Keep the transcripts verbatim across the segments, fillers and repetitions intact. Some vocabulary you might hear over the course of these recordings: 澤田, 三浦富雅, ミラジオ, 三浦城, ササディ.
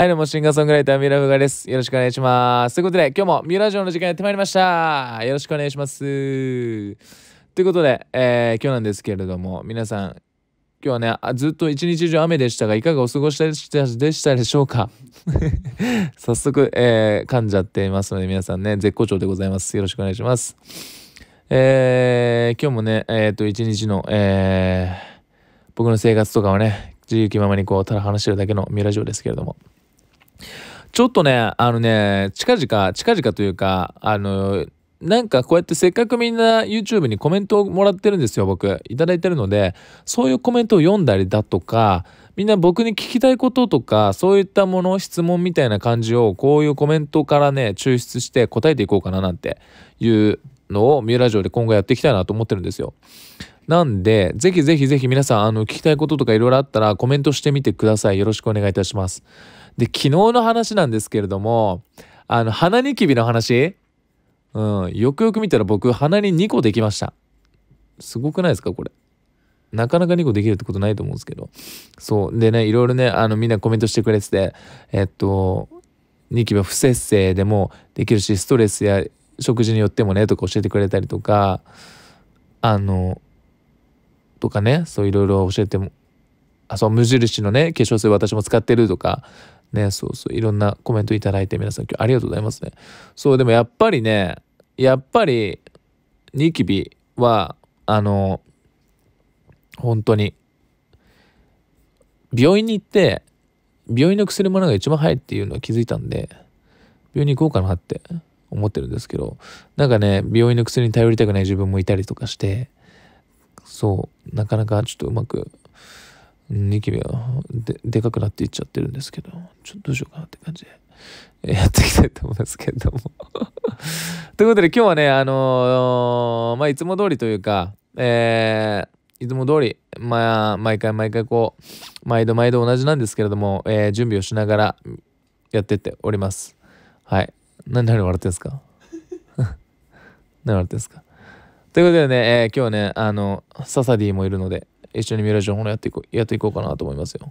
はい、どうもシンガーソングライター三浦富雅です。よろしくお願いします。ということで、今日も三浦城の時間やってまいりました。よろしくお願いします。ということで、えー、今日なんですけれども、皆さん、今日はね、ずっと一日中雨でしたが、いかがお過ごしでしたでしょうか。早速、えー、噛んじゃっていますので、皆さんね、絶好調でございます。よろしくお願いします。えー、今日もね、えっと、一日の、えー、僕の生活とかをね、自由気ままにこう、ただ話してるだけの三浦城ですけれども。ちょっとね、あのね、近々、近々というか、あの、なんかこうやってせっかくみんな YouTube にコメントをもらってるんですよ、僕。いただいてるので、そういうコメントを読んだりだとか、みんな僕に聞きたいこととか、そういったもの、質問みたいな感じを、こういうコメントからね、抽出して答えていこうかななんていうのを、三浦城で今後やっていきたいなと思ってるんですよ。なんで、ぜひぜひぜひ皆さん、あの、聞きたいこととかいろいろあったら、コメントしてみてください。よろしくお願いいたします。で、昨日の話なんですけれども、あの、鼻ニキビの話、うん、よくよく見たら僕、鼻ににこできました。すごくないですか、これ。なかなかにこできるってことないと思うんですけど。そう。でね、いろいろね、あの、みんなコメントしてくれてて、えっと、ニキビは不摂生でもできるし、ストレスや食事によってもね、とか教えてくれたりとか、あの、とかね、そういろいろ教えても、あ、そう、無印のね、化粧水私も使ってるとか、ね、そうそう、いろんなコメントいただいて皆さん今日ありがとうございますね。そう、でもやっぱりね、やっぱり、ニキビは、あの、本当に、病院に行って、病院の薬ものが一番早いっていうのは気づいたんで、病院に行こうかなって思ってるんですけど、なんかね、病院の薬に頼りたくない自分もいたりとかして、そうなかなかちょっとうまくニキビが で, でかくなっていっちゃってるんですけど、ちょっとどうしようかなって感じでやっていきたいと思いますけれどもということで今日はね、あのー、まあいつも通りというか、えー、いつも通りまあ毎回毎回こう毎度毎度同じなんですけれども、えー、準備をしながらやってっております。はい。何で笑ってんすか何笑ってんすか。ということでね、えー、今日はね、あの、ササディもいるので、一緒に三浦城のやっていこう、やっていこうかなと思いますよ。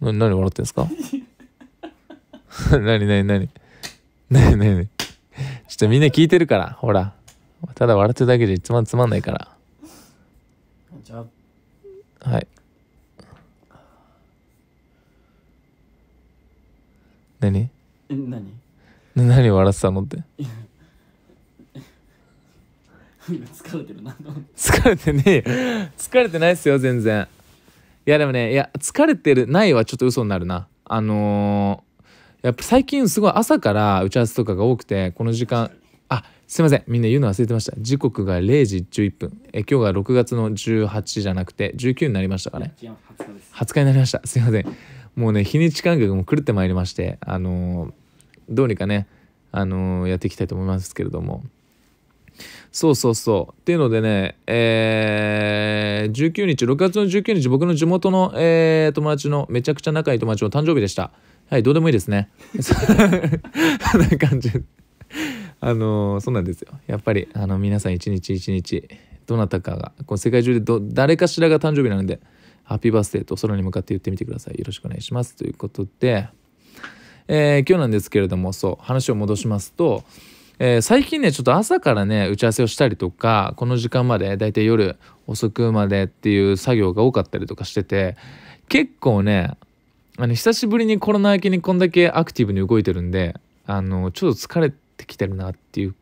な、何笑ってんすか何何何何何ちょっとみんな聞いてるから、ほら。ただ笑ってるだけじゃつまん、つまんないから。じゃあ。はい。何何何笑ってたのって。疲れてるな疲れてねえよ疲れてないっすよ全然。いやでもね、いや疲れてるないはちょっと嘘になるな。あのー、やっぱ最近すごい朝から打ち合わせとかが多くて、この時間、あ、すいません、みんな言うの忘れてました。時刻がれいじじゅういっぷん、え今日がろくがつのじゅうはちじゃなくてじゅうくになりましたかね。はつかです。はつかになりました。すいません、もうね日にち間隔も狂ってまいりまして、あのー、どうにかね、あのー、やっていきたいと思いますけれども、そうそうそうっていうのでね、えー、じゅうくにち、ろくがつのじゅうくにち、僕の地元の、えー、友達の、めちゃくちゃ仲いい友達の誕生日でした。はい、どうでもいいですねそんな感じあのー、そうなんですよ。やっぱりあの皆さん一日一日どなたかがこう世界中でど誰かしらが誕生日なので、ハッピーバースデーと空に向かって言ってみてください。よろしくお願いします。ということで、えー、今日なんですけれども、そう、話を戻しますと、えー、最近ねちょっと朝からね打ち合わせをしたりとか、この時間までだいたい夜遅くまでっていう作業が多かったりとかしてて、結構ね、あの久しぶりにコロナ明けにこんだけアクティブに動いてるんで、あのちょっと疲れてきてるなっていう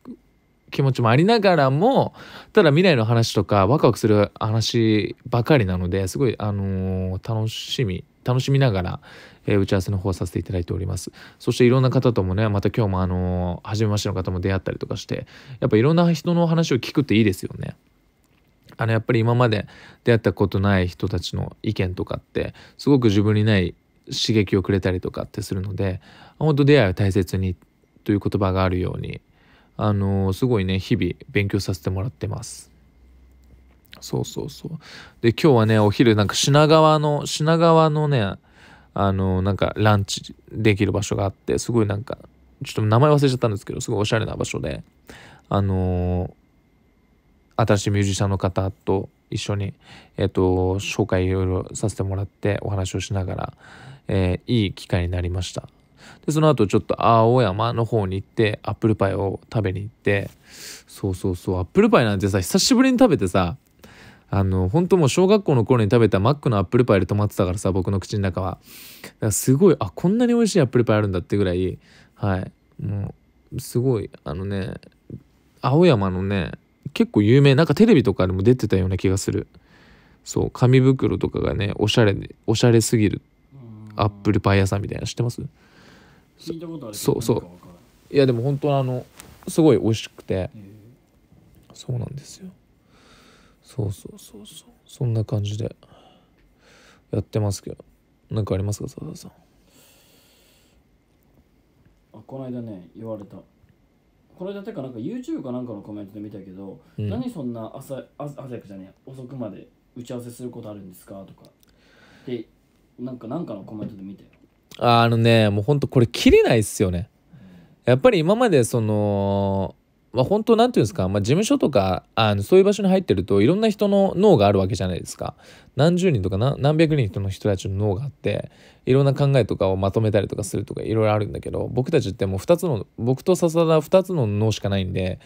気持ちもありながらも、ただ未来の話とかワクワクする話ばかりなので、すごい、あのー、楽しみ楽しみながら、えー、打ち合わせの方をさせていただいております。そしていろんな方ともね、また今日もあのー、初めましての方も出会ったりとかして、やっぱいろんな人の話を聞くっていいですよね。あのやっぱり今まで出会ったことない人たちの意見とかってすごく自分にない刺激をくれたりとかってするので、本当出会いを大切にという言葉があるように、あのー、すごいね日々勉強させてもらってます。そうそうそう。で今日はねお昼なんか品川の品川のねあのなんかランチできる場所があって、すごいなんかちょっと名前忘れちゃったんですけど、すごいおしゃれな場所で、あのー、新しいミュージシャンの方と一緒に、えー、と紹介いろいろさせてもらってお話をしながら、えー、いい機会になりました。でその後ちょっと青山の方に行ってアップルパイを食べに行って、そうそうそうアップルパイなんてさ久しぶりに食べてさ、あの本当もう小学校の頃に食べたマックのアップルパイで止まってたからさ、僕の口の中はだからすごい、あこんなに美味しいアップルパイあるんだってぐらい、はいもうすごい、あのね青山のね結構有名、なんかテレビとかでも出てたような気がする。そう紙袋とかがねおしゃれでおしゃれすぎるアップルパイ屋さんみたいな、知ってます？聞いたことあるけど、そうそういやでも本当あのすごい美味しくて、そうなんですよ。そうそうそうそうそんな感じでやってますけど、何かありますか澤田さん？あこの間ね言われた、この間てかなんか YouTube かなんかのコメントで見たけど、うん、何そんな朝朝じゃねえ遅くまで打ち合わせすることあるんですかとかで、なんかなんかのコメントで見たよ。あ, あのねもうほんとこれ切れないっすよね。やっぱり今までそのまあ、本当なんていうんですか、まあ、事務所とかあのそういう場所に入ってるといろんな人の脳があるわけじゃないですか。何十人とか 何, 何百人の人たちの脳があっていろんな考えとかをまとめたりとかするとかいろいろあるんだけど、僕たちってもうふたつの、僕と笹田ふたつの脳しかないんで、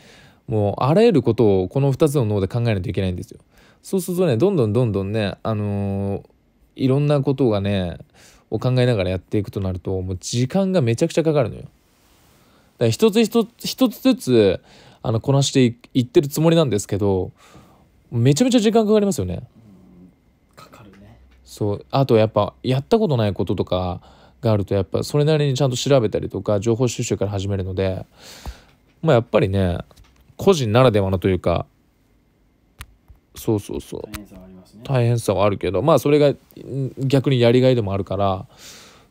もうあらゆることをこのふたつの脳で考えないといけないんですよ。そうするとねどんどんどんどんね、あのー、いろんなことがねを考えながらやっていくとなるともう時間がめちゃくちゃかかるのよ。だから一つ一つ一つずつあのこなしていってるつもりなんですけど、めちゃめちゃ時間かかりますよね。かかるね。そうあとやっぱやったことないこととかがあるとやっぱそれなりにちゃんと調べたりとか情報収集から始めるので、まあやっぱりね個人ならではのというか、そうそうそう大変さはありますね。大変さはあるけど、まあそれが逆にやりがいでもあるから、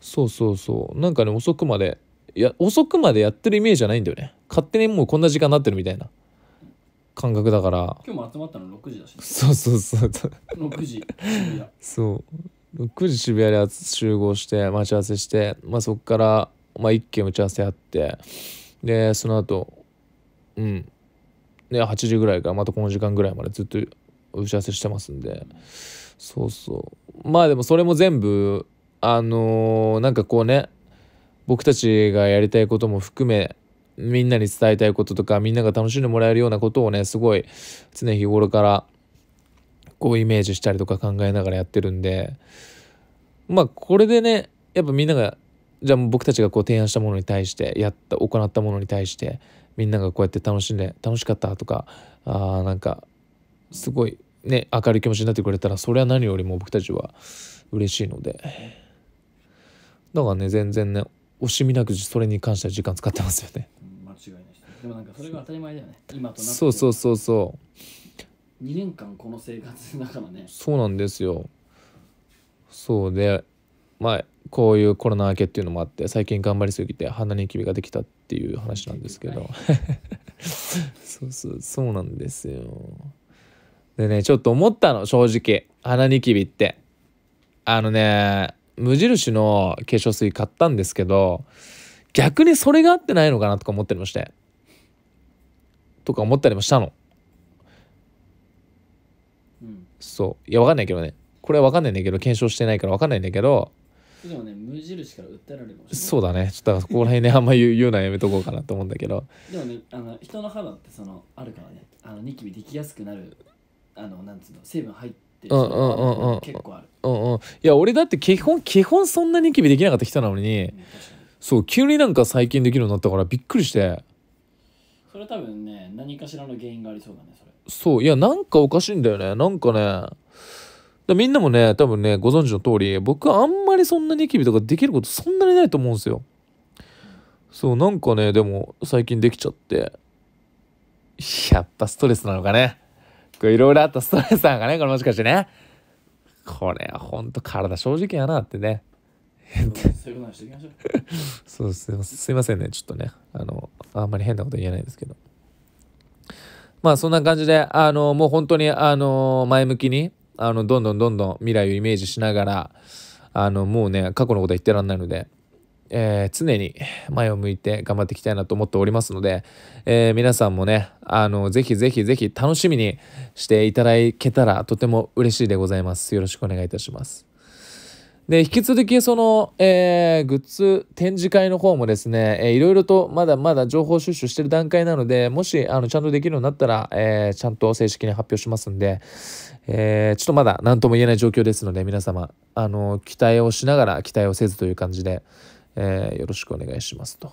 そうそうそうなんかね遅くまで。いや遅くまでやってるイメージじゃないんだよね。勝手にもうこんな時間になってるみたいな感覚だから。今日も集まったのろくじだし、ね、そうそうそうろくじ渋谷、そうろくじ渋谷で集合して待ち合わせして、まあ、そこから、まあ、いっけん打ち合わせあって、でその後うんではちじぐらいからまたこの時間ぐらいまでずっと打ち合わせしてますんで、そうそうまあでもそれも全部あのー、なんかこうね僕たちがやりたいことも含めみんなに伝えたいこととかみんなが楽しんでもらえるようなことをねすごい常日頃からこうイメージしたりとか考えながらやってるんで、まあこれでねやっぱみんながじゃあ僕たちがこう提案したものに対してやった行ったものに対してみんながこうやって楽しんで楽しかったとか、あなんかすごいね明るい気持ちになってくれたらそれは何よりも僕たちは嬉しいので、だからね全然ね惜しみなくそれに関しては時間使ってますよね。間違いないです。でもなんかそれが当たり前だよね。今となって。そうそうそうそう。にねんかんこの生活の中のね。そうなんですよ。そうで、まあこういうコロナ明けっていうのもあって最近頑張りすぎて鼻にニキビができたっていう話なんですけど。そうそうそうなんですよ。でねちょっと思ったの正直鼻にニキビってあのね。無印の化粧水買ったんですけど、逆にそれが合ってないのかなとか思ったりもしてとか思ったりもしたの、うん、そういや分かんないけどねこれは分かんないんだけど検証してないから分かんないんだけど、でもね無印から訴えられるかもしれない。そうだねちょっとだからここら辺ねあんま言う、言うのはやめとこうかなと思うんだけどでもねあの人の肌ってそのあるからねあのニキビできやすくなるあのなんつうの成分入ってうんうんうんうん、結構ある、うんうん、いや俺だって基本基本そんなニキビできなかった人なのに、うん、そう急になんか最近できるようになったからびっくりして、それ多分ね何かしらの原因がありそうだねそれ。そういやなんかおかしいんだよねなんかねだみんなもね多分ねご存知の通り僕はあんまりそんなニキビとかできることそんなにないと思うんですよ、うん、そうなんかねでも最近できちゃってやっぱストレスなのかねいろいろあったストレスなんかねこれもしかしてねこれはほんと体正直やなってねそういうことにしていきましょうそうす、すいませんねちょっとねあのあんまり変なこと言えないですけど、まあそんな感じであのもう本当にあの前向きにあのどんどんどんどん未来をイメージしながらあのもうね過去のことは言ってらんないのでえー、常に前を向いて頑張っていきたいなと思っておりますので、えー、皆さんもね、あのぜひぜひぜひ楽しみにしていただけたらとても嬉しいでございます。よろしくお願いいたします。で、引き続きその、えー、グッズ展示会の方もですね、えー、いろいろとまだまだ情報収集してる段階なので、もしあのちゃんとできるようになったら、えー、ちゃんと正式に発表しますんで、えー、ちょっとまだ何とも言えない状況ですので、皆様あの期待をしながら期待をせずという感じで、えー、よろしくお願いしますと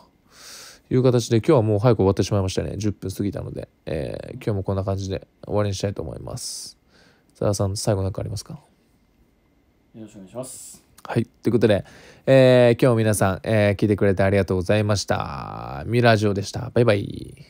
いう形で、今日はもう早く終わってしまいましたね。じゅっぷん過ぎたので、えー、今日もこんな感じで終わりにしたいと思います。佐田さん、最後何かありますか？よろしくお願いします。はい、ということで、えー、今日皆さん、えー、聞いてくれてありがとうございました。ミラジオでした。バイバイ。